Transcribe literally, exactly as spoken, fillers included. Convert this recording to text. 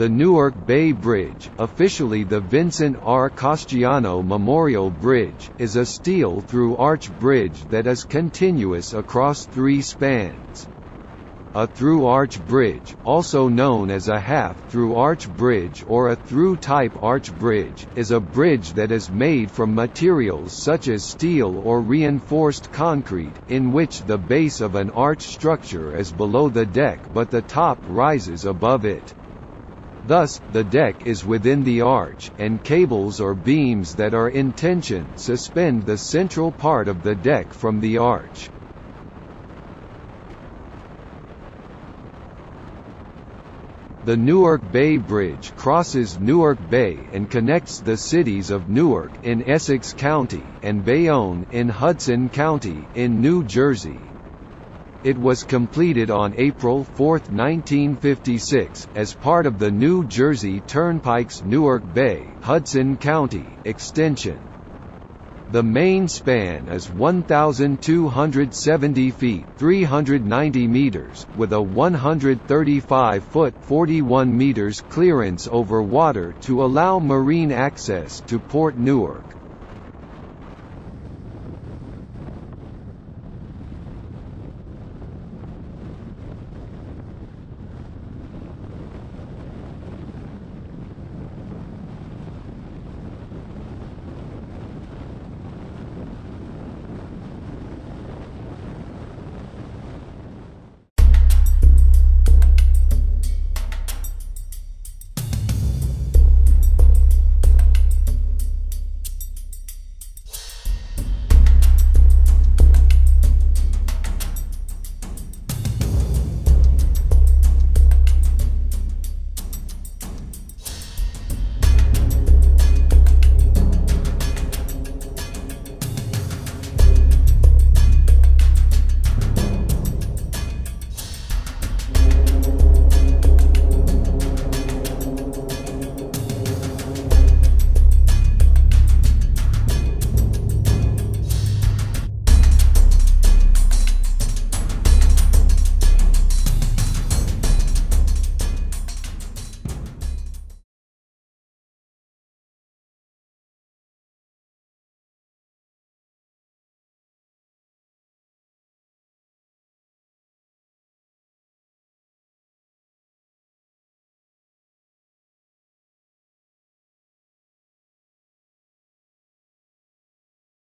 The Newark Bay Bridge, officially the Vincent R. Casciano Memorial Bridge, is a steel-through-arch bridge that is continuous across three spans. A through-arch bridge, also known as a half-through-arch bridge or a through-type arch bridge, is a bridge that is made from materials such as steel or reinforced concrete, in which the base of an arch structure is below the deck but the top rises above it. Thus, the deck is within the arch, and cables or beams that are in tension suspend the central part of the deck from the arch. The Newark Bay Bridge crosses Newark Bay and connects the cities of Newark in Essex County and Bayonne in Hudson County in New Jersey. It was completed on April fourth nineteen fifty-six, as part of the New Jersey Turnpike's Newark Bay, Hudson County, extension. The main span is one thousand two hundred seventy feet (three hundred ninety meters), with a one hundred thirty-five foot (forty-one meters) clearance over water to allow marine access to Port Newark.